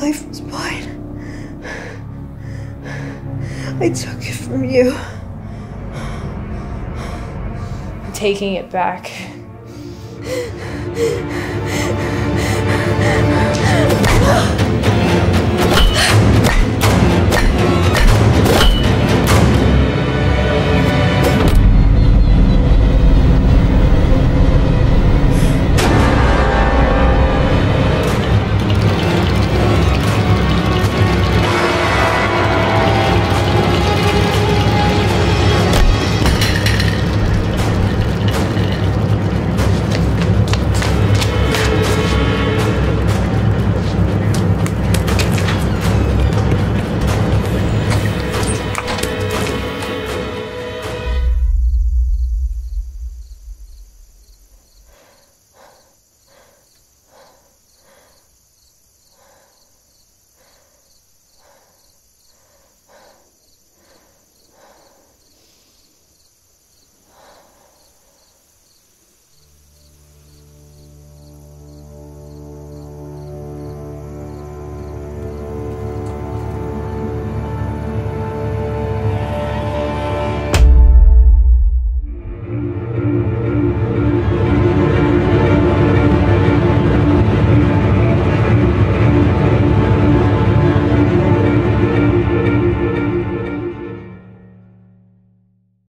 life was mine. I took it from you. I'm taking it back.